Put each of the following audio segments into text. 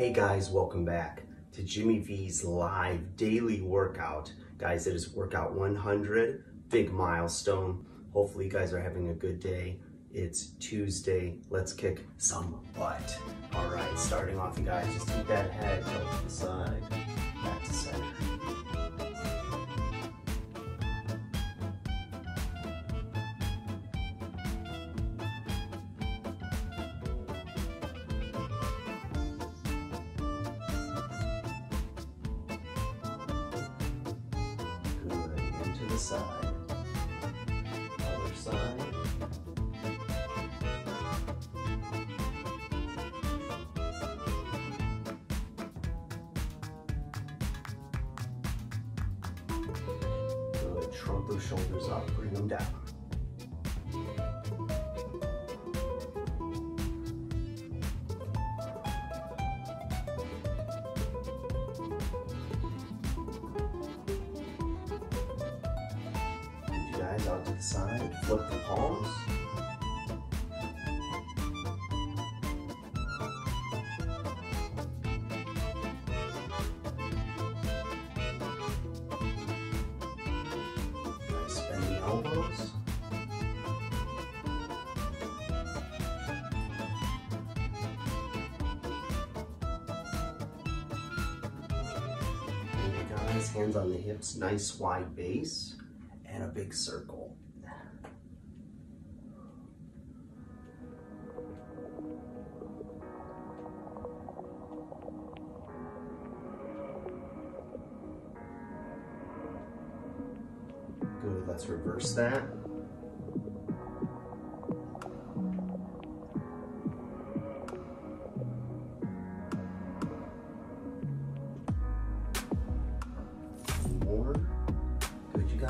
Hey guys, welcome back to Jimi V's live daily workout. Guys, it is workout 100, big milestone. Hopefully you guys are having a good day. It's Tuesday, let's kick some butt. All right, starting off you guys, just keep that head up to the side, back to center. Side, other side. Good, trunk those shoulders up, bring them down. Guys, out to the side, flip the palms. Nice, bend the elbows. Okay, guys, hands on the hips, nice wide base. And a big circle. Good, let's reverse that.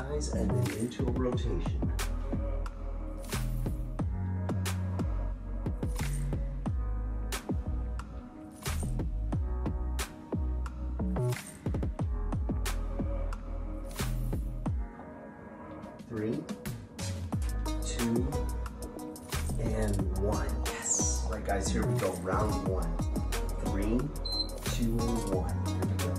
Guys, and then into a rotation. Three, two, and one. Yes. All right, guys, here we go. Round one. 3, 2, 1. Here we go.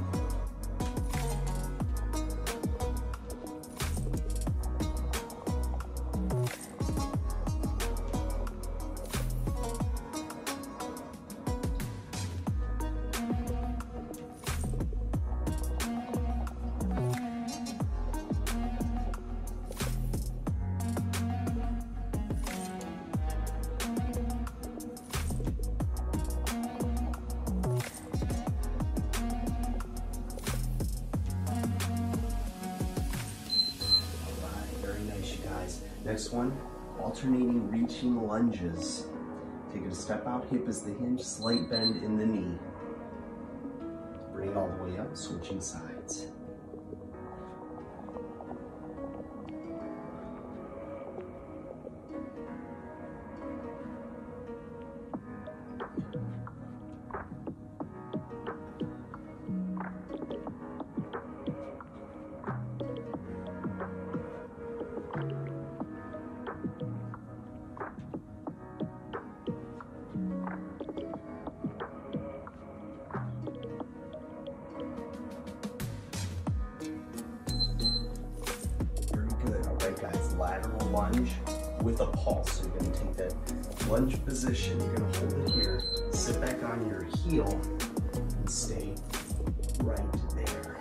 Next one, alternating reaching lunges. Take a step out, hip is the hinge, slight bend in the knee. Bring it all the way up, switching sides. Lateral lunge with a pulse. So you're going to take that lunge position, you're going to hold it here, sit back on your heel, and stay right there.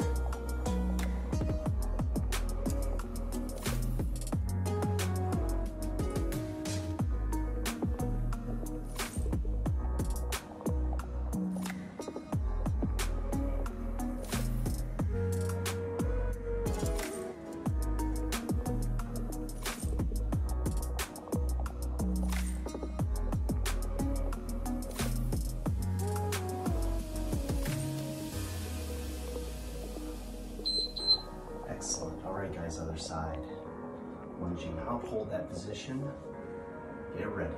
Excellent. All right, guys, other side. Lunging out, hold that position. Get ready.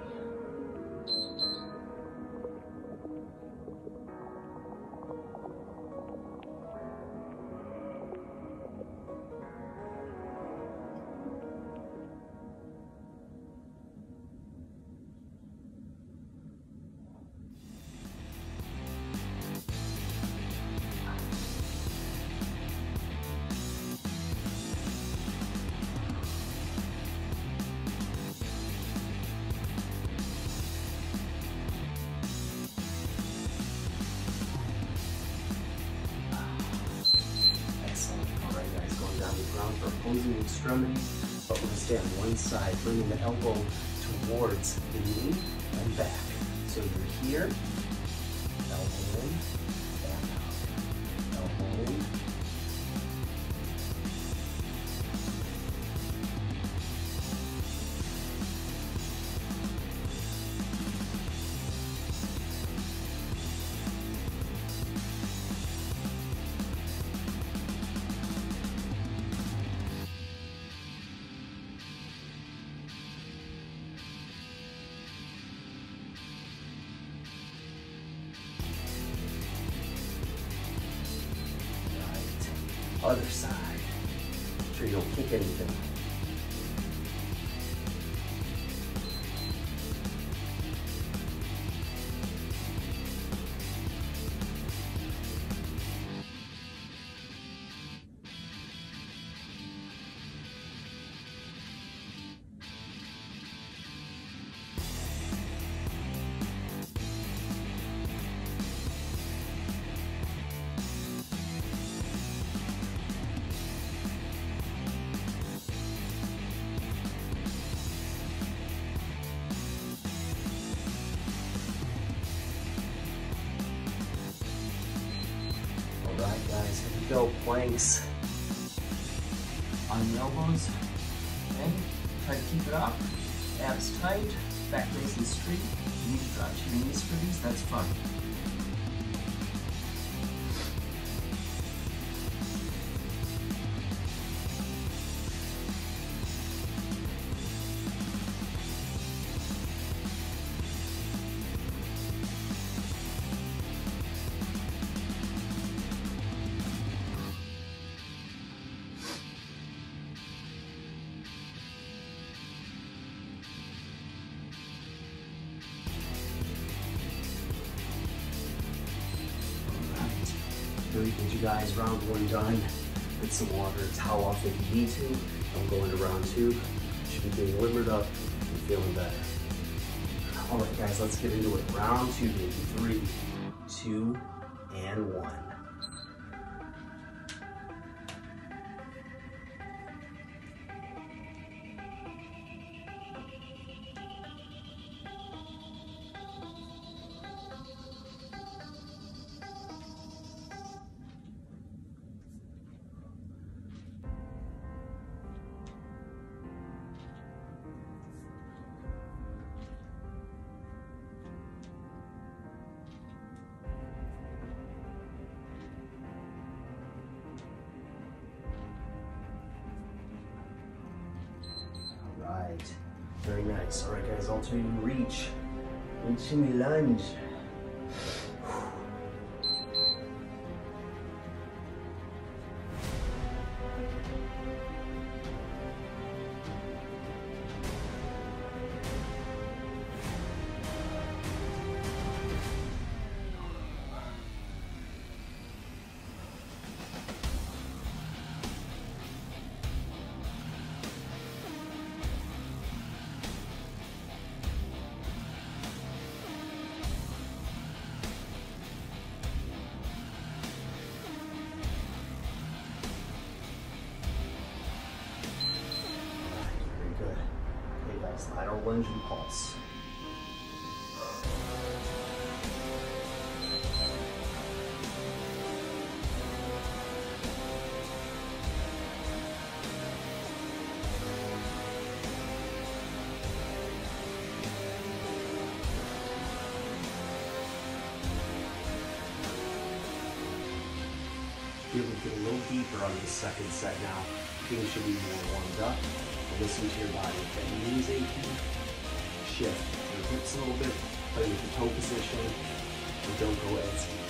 using the extremities, but we're going to stay on one side, bringing the elbow towards the knee and back. So you're here, elbow in, back out, elbow in. Other side. Make sure you don't kick anything. Alright guys, here we go, planks on the elbows, okay, try to keep it up, abs tight, back facing straight, you need to drop to your knees for these, that's fine. Really good, you guys. Round one done. With some water, towel off if you need to. I'm going to round two. You should be getting limbered up and feeling better. All right, guys, let's get into it. Round two, baby. 3, 2, and 1. Very nice. All right, guys, alternating reach. Reaching lunge. Lateral lunge and pulse. You're going to get a little deeper on the second set now. Things should be more warmed up. Listen to your body. If that knee's aching, shift your hips a little bit, play with the toe position, and don't go as deep.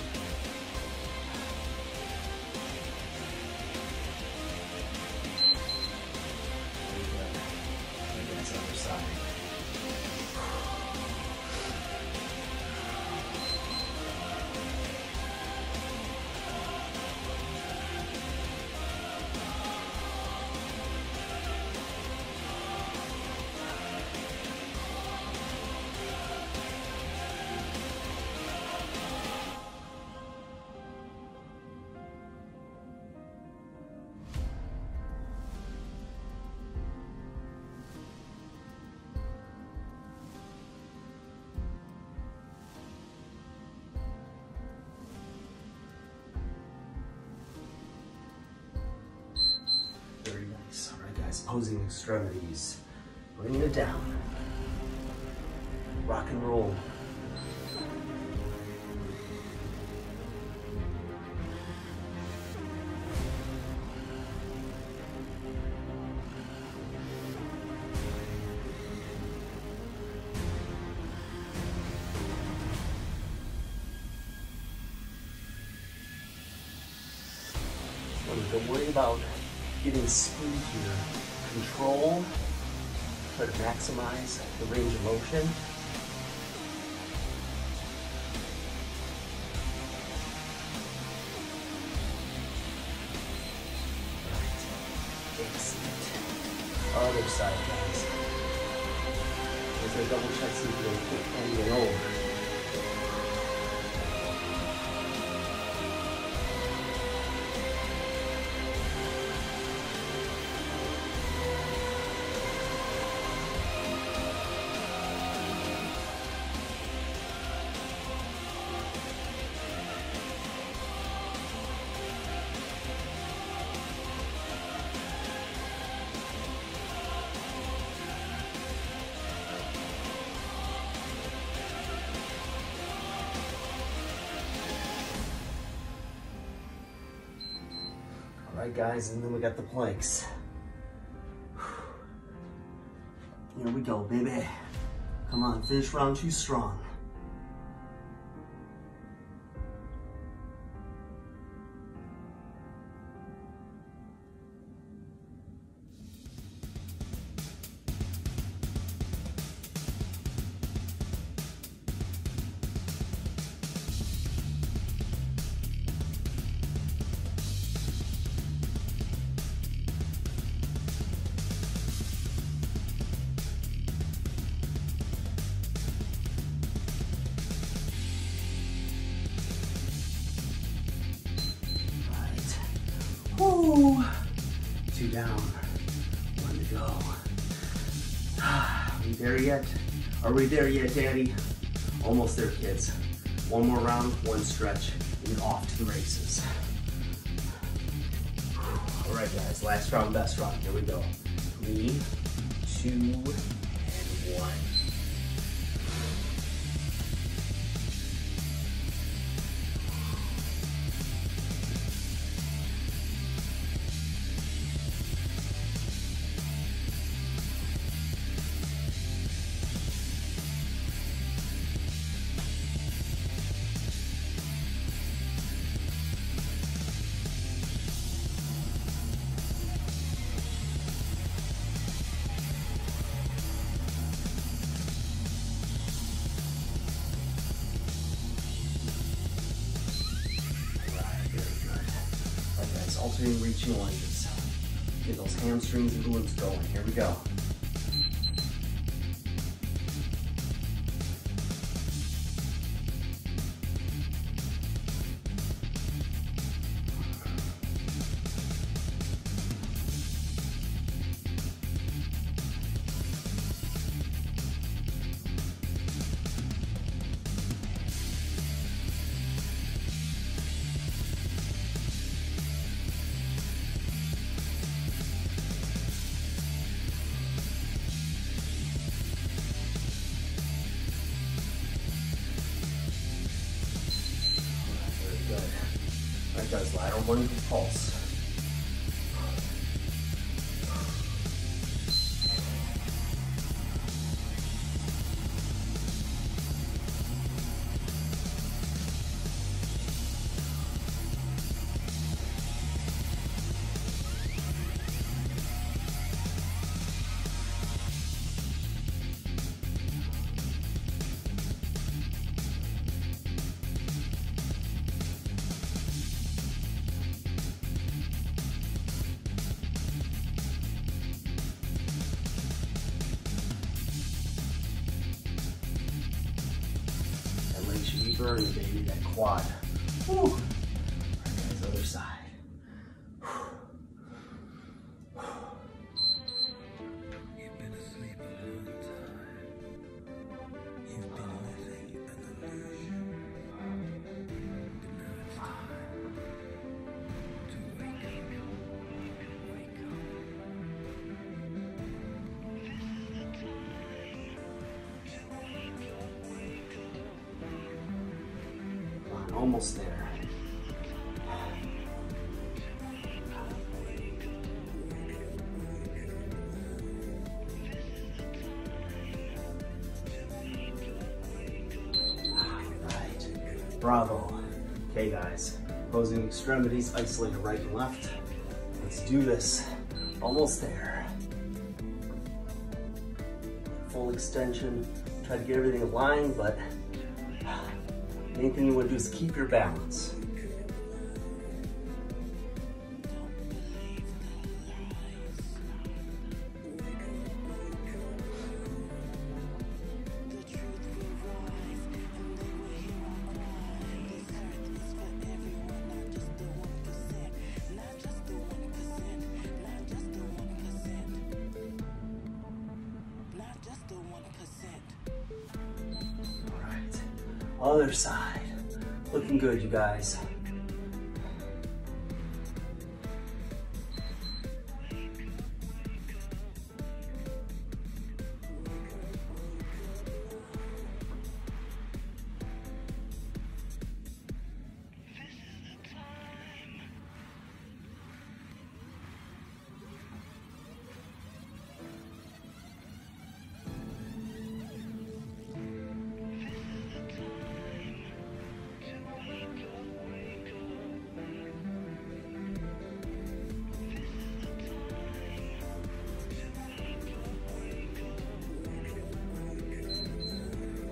There you go. That's the other side. opposing extremities. Bring it down. Rock and roll. Don't worry about getting speed here. Control, try to maximize the range of motion. Right, take a seat. Other side, guys. As I double check, see if you can get over. Alright guys, and then we got the planks. Here we go, baby. Come on, finish round two strong. Woo. Two down, one to go. Are we there yet? Are we there yet, Daddy? Almost there, kids. One more round, one stretch, and off to the races. All right, guys, last round, best round. Here we go. 3, 2, and 1. Alternate reaching lunges. Get those hamstrings and glutes going. Here we go. Guys, lateral one pulse. Burn, baby, that quad. Woo. All right, guys, other side. You've been asleep a long time. You've been living an illusion. But now it's time to wake up. almost there. Alright, bravo. Okay guys, opposing extremities isolated right and left. Let's do this. Almost there. Full extension. Try to get everything aligned, but the main thing you want to do is keep your balance. Other side. Looking good, you guys.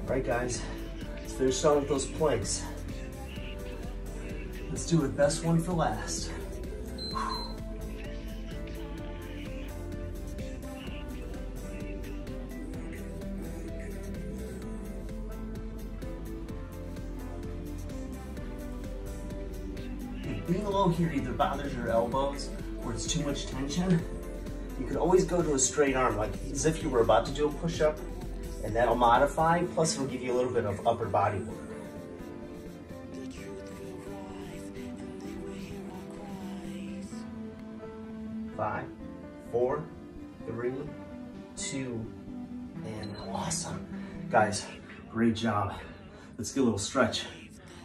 Alright guys, let's finish strong with those planks. Let's do it, best one for last. If being low here either bothers your elbows or it's too much tension, you could always go to a straight arm, like as if you were about to do a push-up. And that'll modify, plus it'll give you a little bit of upper body work. Five, four, three, two, and awesome. Guys, great job. Let's get a little stretch.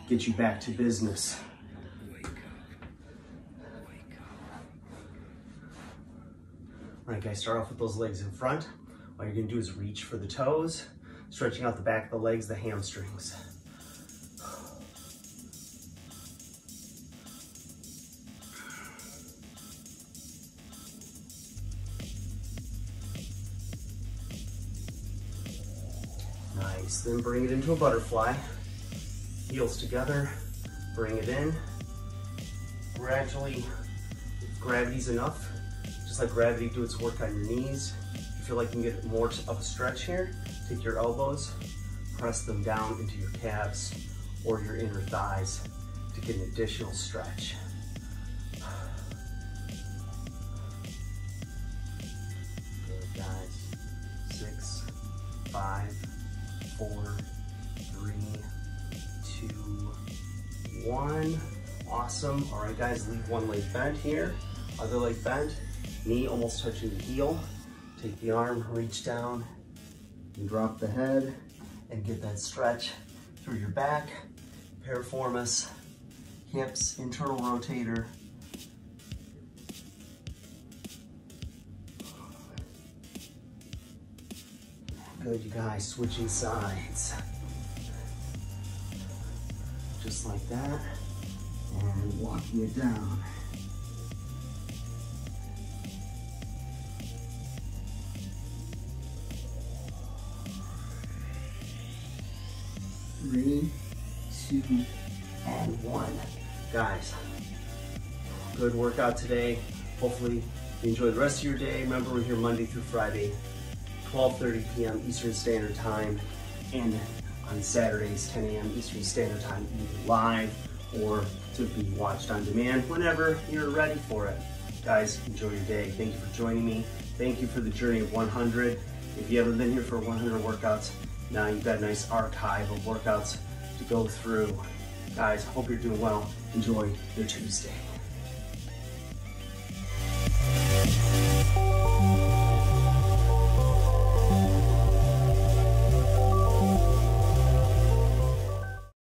Get you back to business. All right, guys, start off with those legs in front. All you're gonna do is reach for the toes, stretching out the back of the legs, the hamstrings. Nice, then bring it into a butterfly. Heels together, bring it in. Gradually, if gravity's enough, just let gravity do its work on your knees. Feel like you can get more of a stretch here, take your elbows, press them down into your calves or your inner thighs to get an additional stretch. Good guys, 6, 5, 4, 3, 2, 1. Awesome. All right guys, leave one leg bent here, other leg bent, knee almost touching the heel. Take the arm, reach down, and drop the head, and get that stretch through your back, piriformis, hips, internal rotator. Good, you guys, switching sides. Just like that, and walking it down. Three, two, and one. Guys, good workout today. Hopefully you enjoy the rest of your day. Remember, we're here Monday through Friday, 12:30 p.m. Eastern Standard Time, and on Saturdays, 10 a.m. Eastern Standard Time, either live or to be watched on demand whenever you're ready for it. Guys, enjoy your day. Thank you for joining me. Thank you for the journey of 100. If you haven't been here for 100 workouts, now you've got a nice archive of workouts to go through. Guys, hope you're doing well. Enjoy your Tuesday.